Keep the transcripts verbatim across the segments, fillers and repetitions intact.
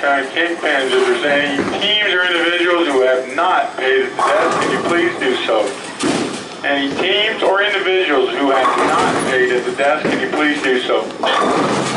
kind of cake managers are saying, teams or individuals who have not paid at the desk, can you please do so? Any teams or individuals who have not paid at the desk, can you please do so?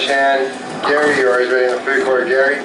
Chan, Gary, you're always ready in the food court, Gary.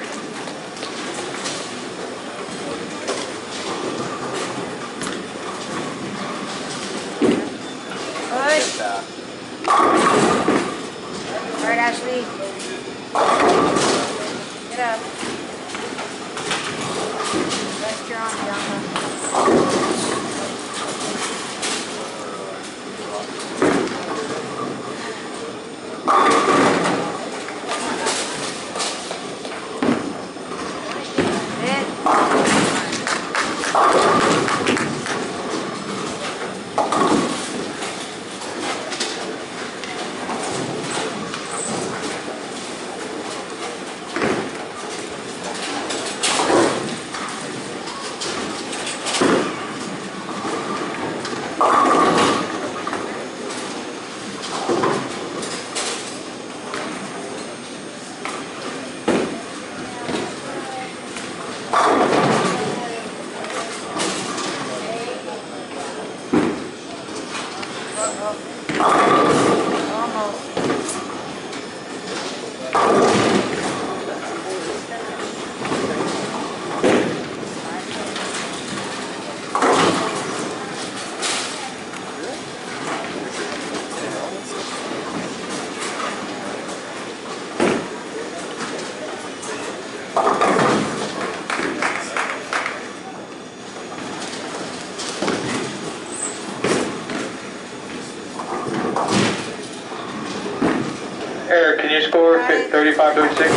Eric, can you score thirty-five, thirty-six?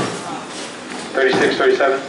thirty-six, thirty-seven?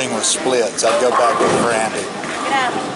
flirting with splits. I'd go back with brandy. Yeah.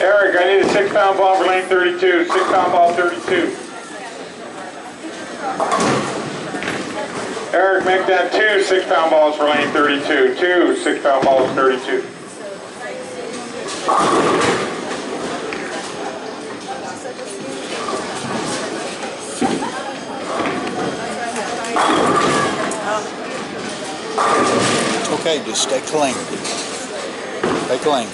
Eric, I need a six-pound ball for lane thirty-two. Six-pound ball thirty-two. Eric, make that two six-pound balls for lane thirty-two. Two six-pound balls thirty-two. Okay, just stay clean. Stay clean.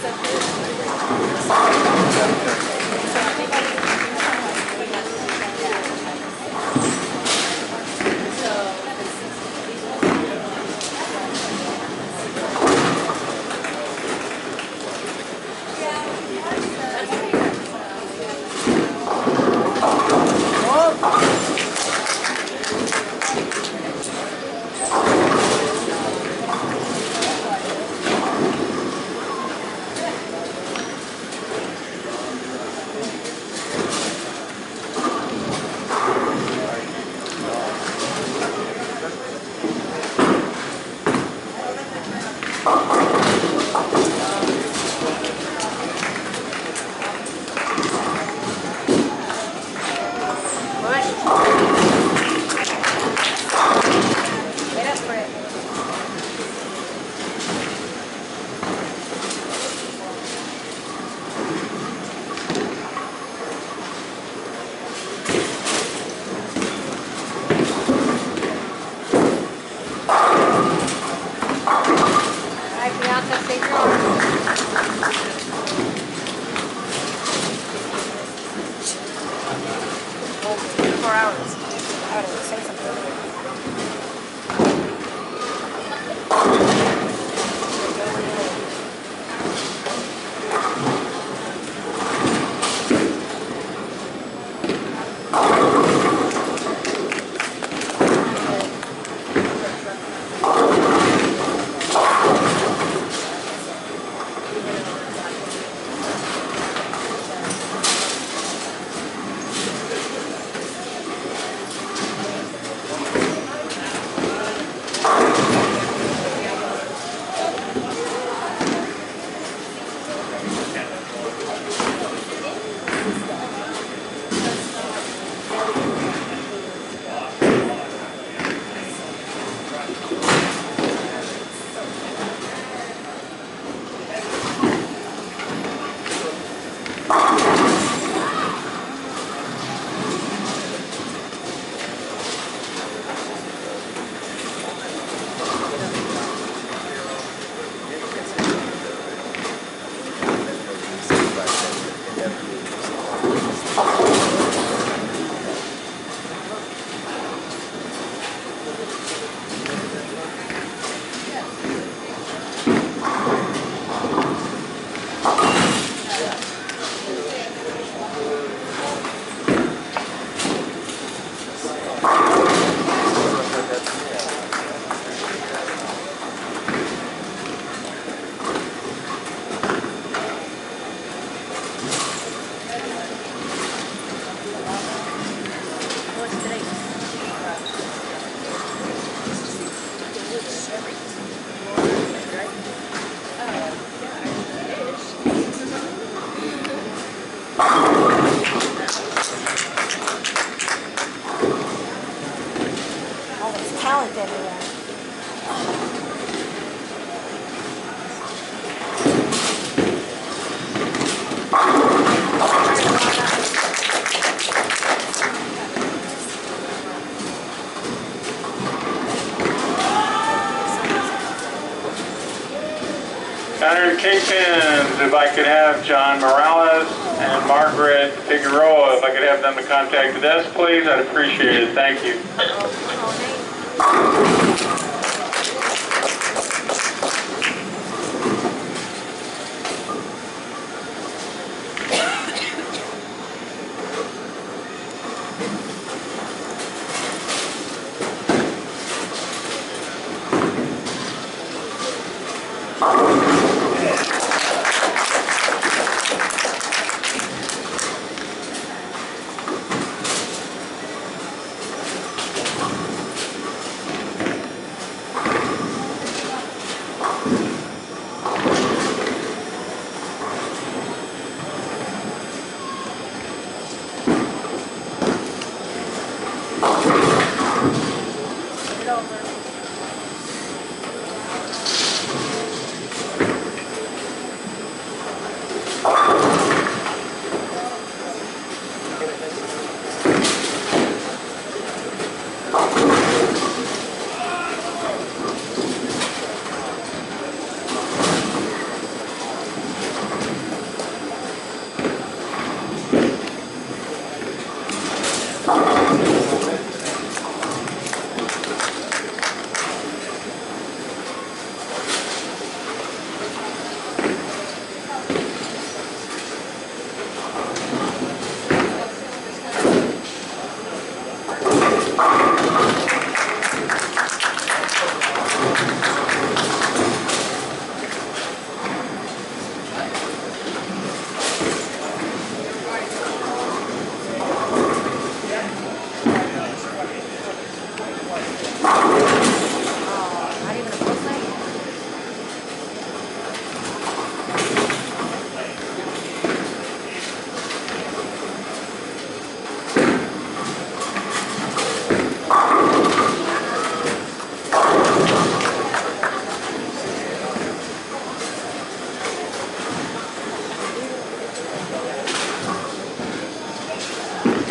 If I could have John Morales and Margaret Figueroa, if I could have them to contact the desk, please, I'd appreciate it. Thank you.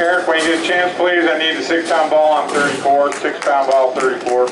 Eric, when you get a chance, please, I need a six-pound ball on thirty-four, six-pound ball thirty-four.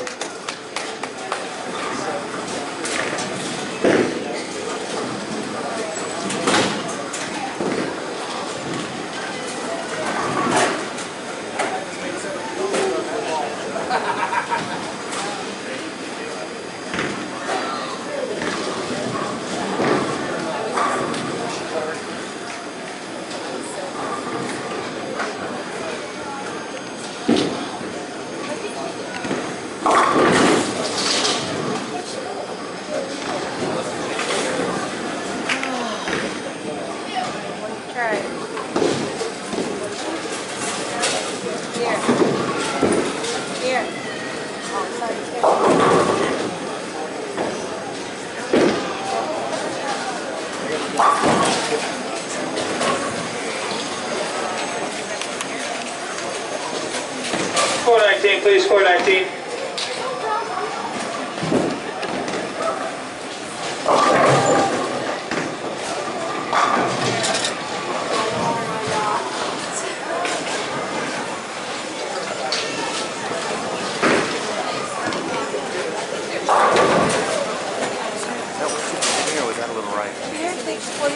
Score nineteen, please, score nineteen.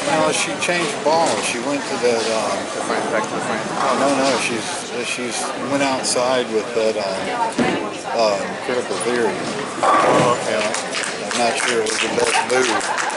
No, she changed balls. She went to that. Um, back to the frame. Oh no, no, she's she's went outside with that um, um, critical theory. Oh, okay. I'm not sure it was the best move.